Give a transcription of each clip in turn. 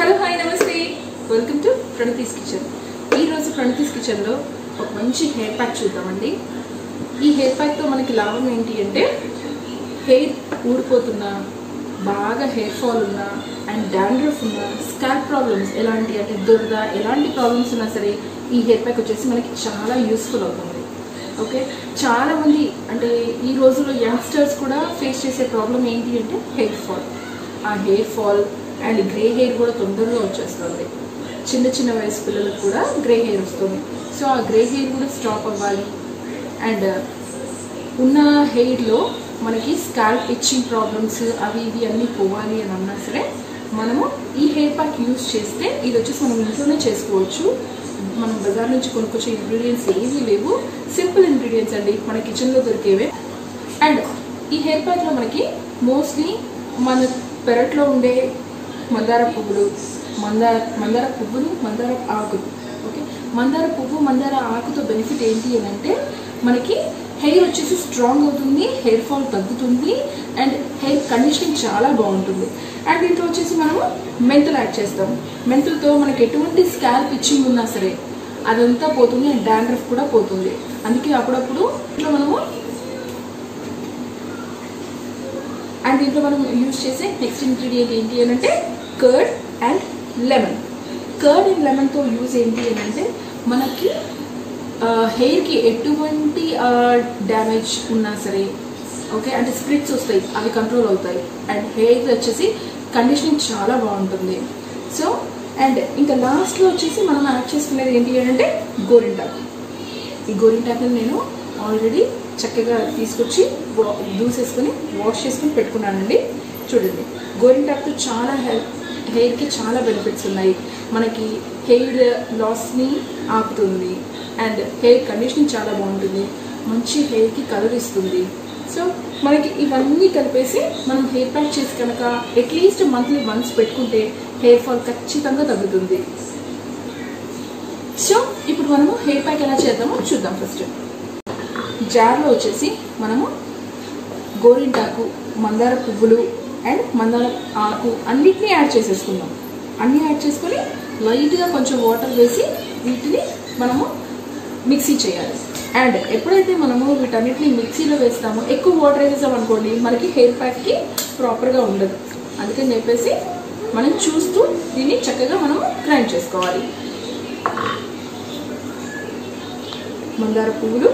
Hello hi नमस्ते welcome to Pranati's kitchen. Pranati's kitchen लो मंची हेयर पैक चूद्दामंडी। ई हेयर पैक तो मनकी लाभम ఏంటి అంటే हेयर ఊడిపోతున్నా బాగా हेयर ఫాల్ ఉన్నా అండ్ డాండ్రఫ్ ఉన్నా స్కాల్ప్ ప్రాబ్లమ్స్ ఎలాంటి అంటే దురద ఎలాంటి ప్రాబ్లమ్స్ ఉన్నా సరే ఈ हेयर पैक వచ్చేసి మనకి చాలా యూస్ఫుల్ అవుతుంది। ఓకే చాలా మంది అంటే ఈ రోజుల్లో యంగ్స్టర్స్ కూడా ఫేస్ చేసే ప్రాబ్లం ఏంటి అంటే హెయిర్ ఫాల్। ఆ hair fall and grey hair కూడా తొందరలో వచ్చేస్తుంది। చిన్న చిన్న వయసు పిల్లలకు కూడా గ్రే హెయిర్ వస్తుంది। సో ఆ గ్రే హెయిర్ కూడా స్టాప్ అవ్వాలి। అండ్ ఉన్న హెయిర్లో మనకి స్కాల్ప్ ఇచ్చింగ్ ప్రాబ్లమ్స్ అవి ఇవి అన్నీ పోవాలి అని అన్నా సరే మనము ఈ హెయిర్ ప్యాక్ యూజ్ చేస్తే ఇది వచ్చేసి మనం ఇంట్లోనే చేసుకోవచ్చు। మనం బజార్ నుంచి కొనుక్కొచ్చే ఇంగ్రీడియంట్స్ ఏమీ లేవు, సింపుల్ ఇంగ్రీడియంట్స్ అండి మన కిచెన్లో దొరికేవే। అండ్ ఈ హెయిర్ ప్యాక్లో మనకి మోస్ట్లీ మన పెరట్లో ఉండే మందార పువ్వులు మందార పువ్వులు మందార ఆకులు। ఓకే మందార పువ్వు మందార ఆకుతో బెనిఫిట్ ఏంటి అని అంటే మనకి హెయిర్ వచ్చేసి స్ట్రాంగ్ అవుతుంది, హెయిర్ ఫాల్ తగ్గుతుంది అండ్ హెయిర్ కండిషనింగ్ చాలా బాగుంటుంది। అండ్ దీంట్లో వచ్చేసి మనము మెంతులు యాడ్ చేస్తాము। మెంతులతో మనకి ఎటువంటి స్కాల్ప్ ఇచ్చింగ్ ఉన్నా సరే అదంతా పోతుంది అండ్ డాండ్రఫ్ కూడా పోతుంది। అందుకే అప్పుడప్పుడు ఇట్లా మనము అండ్ దీంట్లో మనం యూజ్ చేసే నెక్స్ట్ ఇంగ్రీడియంట్ ఏంటి అని అంటే curd and lemon. Curd and లెమన్తో యూజ్ ఏంటి అని అంటే మనకి హెయిర్కి ఎటువంటి డ్యామేజ్ ఉన్నా సరే ఓకే అంటే స్ప్లిట్స్ వస్తాయి అవి కంట్రోల్ అవుతాయి అండ్ హెయిర్ వచ్చేసి కండిషనింగ్ చాలా బాగుంటుంది। సో అండ్ ఇంకా లాస్ట్లో వచ్చేసి మనం యాడ్ చేసుకునేది ఏంటి అని అంటే గోరింటాకు। ఈ గోరింటాకుని నేను ఆల్రెడీ చక్కగా తీసుకొచ్చి దూసేసుకొని వాష్ చేసుకొని పెట్టుకున్నానండి। చూడండి గోరింటాకుతో చాలా హెయిర్కి చాలా బెనిఫిట్స్ ఉన్నాయి। మనకి హెయిర్ లాస్ని ఆపుతుంది అండ్ హెయిర్ కండిషనింగ్ చాలా బాగుంటుంది, మంచి హెయిర్కి కలర్ ఇస్తుంది। సో మనకి ఇవన్నీ కలిపేసి మనం హెయిర్ ప్యాక్ చేసి కనుక అట్లీస్ట్ మంత్లీ వన్స్ పెట్టుకుంటే హెయిర్ ఫాల్ ఖచ్చితంగా తగ్గుతుంది। సో ఇప్పుడు మనము హెయిర్ ప్యాక్ ఎలా చేద్దామో చూద్దాం। ఫస్ట్ జార్లో వచ్చేసి మనము గోరింటాకు మందార పువ్వులు అండ్ మందార ఆకు అన్నిటినీ యాడ్ చేసేసుకుందాం। అన్నీ యాడ్ చేసుకొని లైట్గా కొంచెం వాటర్ వేసి వీటిని మనము మిక్సీ చేయాలి। అండ్ ఎప్పుడైతే మనము వీటన్నిటిని మిక్సీలో వేస్తామో ఎక్కువ వాటర్ వేసేసాం అనుకోండి మనకి హెయిర్ ప్యాక్కి ప్రాపర్గా ఉండదు। అందుకని చెప్పేసి మనం చూస్తూ దీన్ని చక్కగా మనము గ్రైండ్ చేసుకోవాలి। మందార పువ్వులు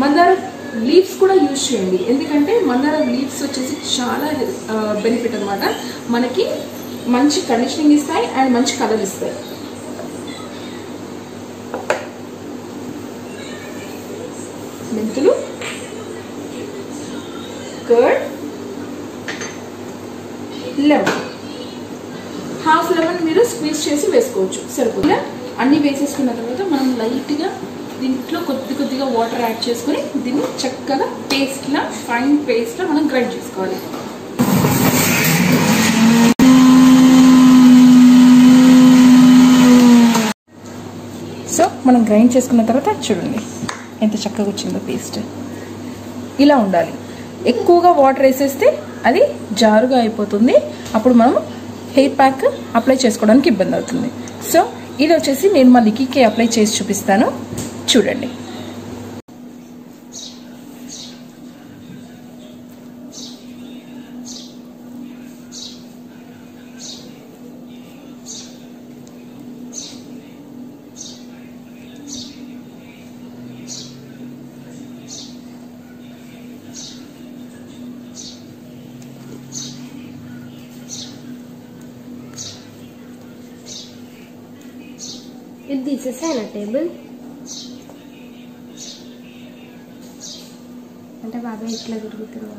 మందార లీవ్స్ కూడా యూజ్ చేయండి, ఎందుకంటే మందార లీవ్స్ వచ్చేసి చాలా బెనిఫిట్ అనమాట, మనకి మంచి కండిషనింగ్ ఇస్తాయి అండ్ మంచి కలర్ ఇస్తాయి। మెంతులు కర్డ్ లెమన్ హాఫ్ లెమన్ మీరు స్క్వీజ్ చేసి వేసుకోవచ్చు సరిపోతుంది। అన్నీ వేసేసుకున్న తర్వాత మనం లైట్గా దీంట్లో కొద్ది కొద్దిగా వాటర్ యాడ్ చేసుకుని దీన్ని చక్కగా పేస్ట్లా ఫైన్ పేస్ట్లా మనం గ్రైండ్ చేసుకోవాలి। సో మనం గ్రైండ్ చేసుకున్న తర్వాత చూడండి ఎంత చక్కగా వచ్చిందో పేస్ట్। ఇలా ఉండాలి, ఎక్కువగా వాటర్ వేసేస్తే అది జారుగా అయిపోతుంది, అప్పుడు మనం హెయిర్ ప్యాక్ అప్లై చేసుకోవడానికి ఇబ్బంది అవుతుంది। సో ఇది వచ్చేసి నేను మా లిక్కీకి అప్లై చేసి చూపిస్తాను చూడండి। If this is sanitable అంటే బాగా ఇట్లా తిరుగుతున్నా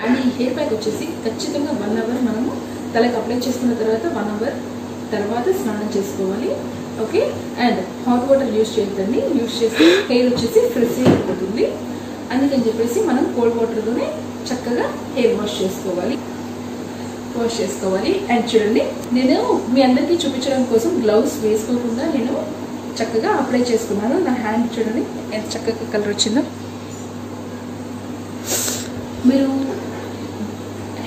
हेयर पैक वे खचिता 1 अवर मैं तला की अप्लाई तरह 1 अवर तरह स्नान चुस्काली ओके अंड हॉट वाटर यूजी यूज हेयर वे फ्रेश अंदे मन कोल्ड वाटर तो चक्कर हेयर वाश्वाली अंड चूँ नी अंदर की चूप्चर कोसम ग्लव्स वेसक नैन चक्कर अप्लाई चुस्को ना हैंड चूँ चक्कर कलर वो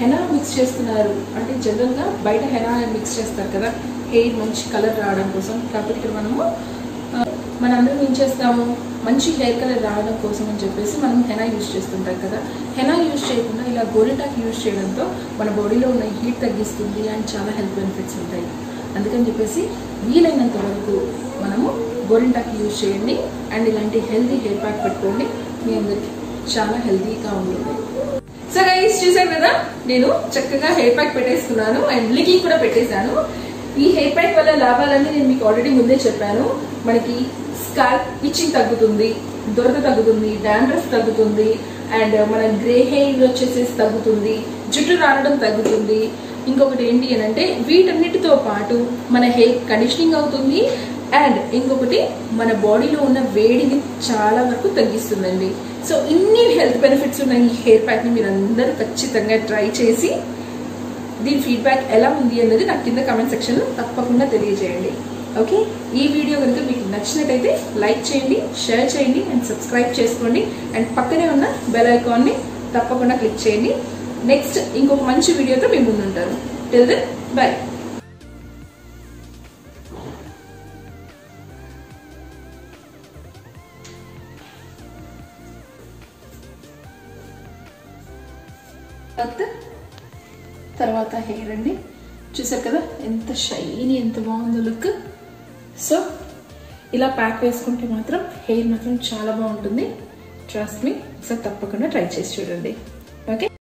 हेना मिक्स अंटे जनरल बैठ हेना मिक्स कदा हेयर मंची कलर रावडं कोसम काबट्टी मनमु मनंदरम एं चेस्तामु मंची हेयर कलर रावडं कोसम अनि चेप्पेसि मनम हेना यूज चेस्तुंटाम कदा हेना यूज चेयकुंडा इला गोरिंटाकु यूज चेयडंतो मन बॉडीलो उन्न हीट तग्गिस्तुंदी अनि चाला हेल्थ बेनिफिट्स उंटायि अंदुकनि चेप्पेसि वीलैनंत वरकु मनमु गोरिंटाकु यूज चेयंडि अंड इलांटि हेल्दी हेयर पैक पेट्टुकोंडि मी अंदरिकि चाला हेल्दीगा उंटुंदि सो गाइस चूसाరు కదా నేను చక్కగా హెయిర్ ప్యాక్ పెట్టేస్తున్నాను అండ్ బ్లీచింగ్ కూడా పెట్టేశాను ఈ హెయిర్ ప్యాక్ వల్ల లాభాలన్నీ నేను మీకు ఆల్రెడీ ముందే చెప్పాను మనకి స్కాల్ప్ ఇచ్చింగ్ తగ్గుతుంది దొరద తగ్గుతుంది డాండ్రఫ్ తగ్గుతుంది అండ్ మన గ్రే హెయిర్ వచ్చేసేసి తగ్గుతుంది జుట్టు రాలడం తగ్గుతుంది ఇంకొకటి ఏంటి అంటే వీటన్నిటితో పాటు మన హెయిర్ కండిషనింగ్ అవుతుంది అండ్ ఇంకొకటి మన బాడీలో ఉన్న వేడిని చాలా వరకు తగ్గిస్తుందండి సో ఇన్ని హెల్త్ బెనిఫిట్స్ ఉన్న ఈ హెయిర్ ప్యాక్ ని మీరందరూ ఖచ్చితంగా ట్రై చేసి దీని ఫీడ్‌బ్యాక్ ఎలా ఉంది అనేది నాకు కింద కామెంట్ సెక్షన్ లో తప్పకుండా తెలియజేయండి ఓకే ఈ వీడియో గనుక మీకు నచ్చినట్లయితే లైక్ చేయండి షేర్ చేయండి అండ్ సబ్స్క్రైబ్ చేసుకోండి అండ్ పక్కనే ఉన్న బెల్ ఐకాన్ ని తప్పకుండా క్లిక్ చేయండి నెక్స్ట్ ఇంకొక మంచి వీడియోతో మీ ముందు ఉంటాను టిల్ దెన్ బై तरवाता हेयर अंडी चूसर कदा एंत शैनी एंत बागुंदो लुक सो इला पैक वेसुकुंटे मात्रम हेयर मात्रम चाला बागुंटुंदी ट्रस्ट मी सो तप्पकुंडा ट्राई चेसी चूडंडी।